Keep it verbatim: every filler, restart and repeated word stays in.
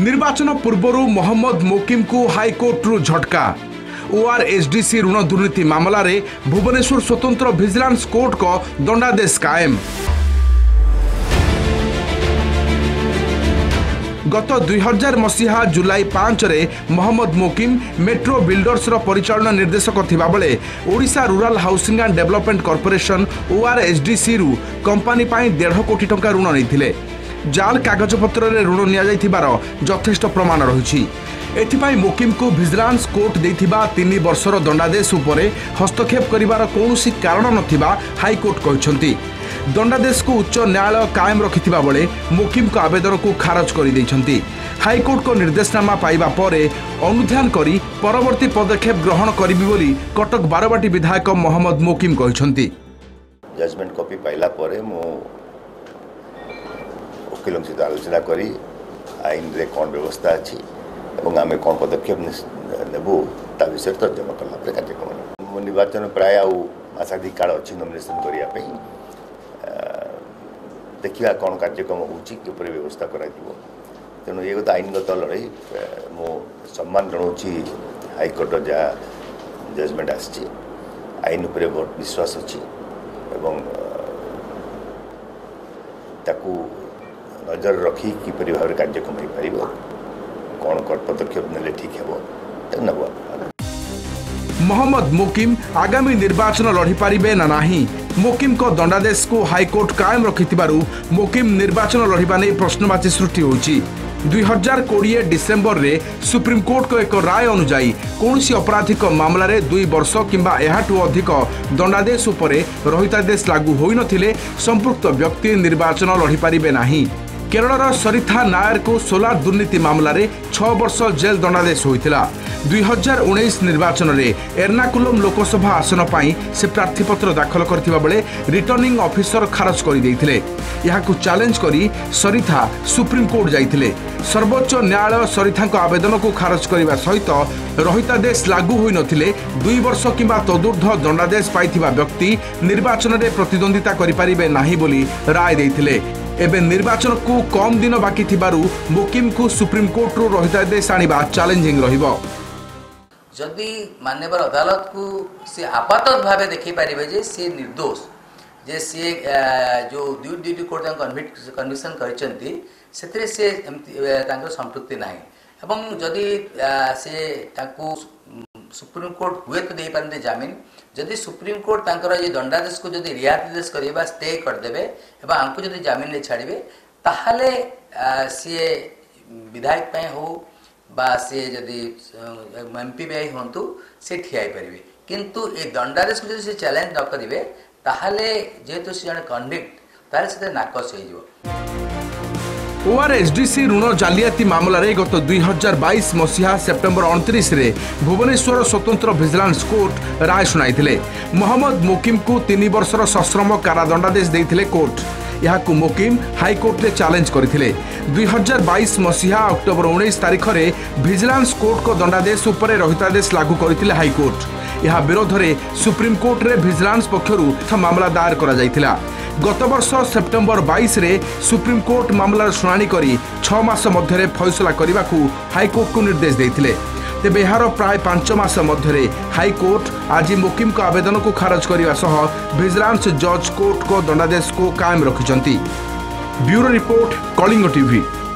निर्वाचन पूर्वरु मोहम्मद मोकिम को हाईकोर्ट रु झटका। ओआरएसडीसी ऋण दुर्नीति मामला रे भुवनेश्वर स्वतंत्र विजिलेंस कोर्ट को दंडादेश कायम। गत दुई हजार मसीहा जुलाई पाँच रे मोहम्मद मोकिम मेट्रो बिल्डर्स परिचालन निर्देशक थिबाबले Odisha rural housing and development corporation ORSDC रु कंपनी पाई डेढ़ कोटी टंका ऋण नैथिले। जाल कागजपत्र रे ऋण निया जाइथिबारो यथेष्ट प्रमाण रहिछि। एथिपाई मोकिम को विजिलेंस कोर्ट देथिबा तीन वर्षर दंडादेश उपरे हस्तक्षेप करिवार कोनोसी कारण नथिबा हाईकोर्ट कहिसंती। दंडादेश को उच्च न्यायालय कायम रखिथिबा बेले मोकिम को आवेदन को खारज करि दैछंती। हाईकोर्ट को निर्देशनामा पाइबा परे अनुध्यान करी परवर्ती पदक्षेप ग्रहण करिबि बोली कटक बारवाटी विधायक मोहम्मद मोकिम कहिसंती। जजमेंट कॉपी पाइला परे मो वकिलम से आलोचना करी आइन रे कोन व्यवस्था अछि एवं आमे कोन पदक्षेप नेबो ता विषय त जमा करला पर कार्यक्रम मो निर्वाचन प्राय आ आसादी काल अछि नॉमिनेशन करिया पे देखिया कौन कार्यक्रम होपर व्यवस्था करेणु ये गोटे आईनगत लड़ाई मो सम्मान जनाऊँगी हाईकोर्ट जहाँ जजमेंट आसी आईन उपर बहुत विश्वास अच्छी एवं ताकू नजर रखी किपर भाव कार्यक्रम हो पार कौन कौन पदक्षेप ने ठीक है नब। मोहम्मद मोकिम आगामी निर्वाचन लड़ी पारिबे ना नाही मोकिम को दंडादेश को हाईकोर्ट कायम रखिथिबारु मोकिम निर्वाचन लड़ीबा नै प्रश्नवाची सृष्टि होछि। दुई हजार बीस डिसेंबर रे सुप्रीम कोर्ट को एक राय अनुसार कोनसी अपराधिक मामला रे दुई वर्ष किंबा एहाटू अधिक दंडादेश उपरे रहितादेश लागू होई नथिले संपुक्त व्यक्ति निर्वाचन लड़ी पारिबे नाही। केरलर सरिता नायर को सोलार दुर्नीति मामला रे छह वर्ष जेल दंडादेश होइथिला। दुई हजार उन्नीस निर्वाचन रे एर्नाकुलम लोकसभा आसन पाई से प्रार्थीपत्र दाखल करथिबा बेले रिटर्निंग ऑफिसर खारज करि दैथिले। यहाकु चैलेंज करी सरिता सुप्रीम कोर्ट जाइथिले। सर्वोच्च न्यायालय सरिता को आवेदन को खारज करने सहित रहितादेश लागू होई नथिले दुई वर्ष किंबा तदूर्ध दंडादेश पाइथिबा व्यक्ति निर्वाचन रे प्रतिद्वंदिता करि पारिबे नाही बोली राय दैथिले। एबे निर्वाचन को कम दिन बाकी थिबारु मोकिम को सुप्रीम कोर्ट रो रहितादेश आनिबा चैलेंजिंग रहिबो। जदि मान्यवर अदालत को से आपात भाव देखि पारिबे जे से निर्दोष जे से जो due duty court convict conviction करचंती सेतरे से तांकर संतुष्टि नाही एवं जदि से ताकू सुप्रीम कोर्ट हुए तो दे पारते जमीन जदि सुप्रीम कोर्ट तांकर ये दंडादेश को जदि रियायत देश करबा स्टे कर देबे एबा हमको जदि जमीन ले छाड़बे ताहले से विधायक पे हो बा से जदि एमपी पे होंतु से ठियाई परबे किंतु ए दंडादेश को जदि से चैलेंज न करबे ताहले जेतु से जन कन्विक्ट तार से नाकस हो जीवो। ओआरएसडीसी ऋण जालियाती मामलें गत दुई हजार बाईस मसीहा सेप्टेम्बर उनतीस रे भुवनेश्वर स्वतंत्र विजिलेंस कोर्ट राय सुनाई। मोहम्मद मोकिम को तीन वर्षर सश्रम कारादंडादेश देथिले कोर्ट। यहाकु मोकिम हाईकोर्ट में चैलेंज करथिले। दुई हजार बाईस मसीहा अक्टोबर उन्नीस तारीख में विजिलेंस कोर्ट को दंडादेश उपरे रहितादेश लागू करथिले हाईकोर्ट। यह विरोध में सुप्रीम कोर्ट रे विजिलेंस पक्षरु मामला दायर करा जायतिला। गत वर्ष सेप्टेम्बर बाईस रे सुप्रीम कोर्ट मामलार शुणाणी करी छह मास मध्यरे फैसला करने हाईकोर्ट को निर्देश देथिले। तेबे यार प्राय पांच मास मध्यरे हाईकोर्ट आज मोकिम को आवेदन को खारज करने सह विजिलेंस जज कोर्ट को दंडादेश को कायम रखिछंती। Bureau report Kalinga TV.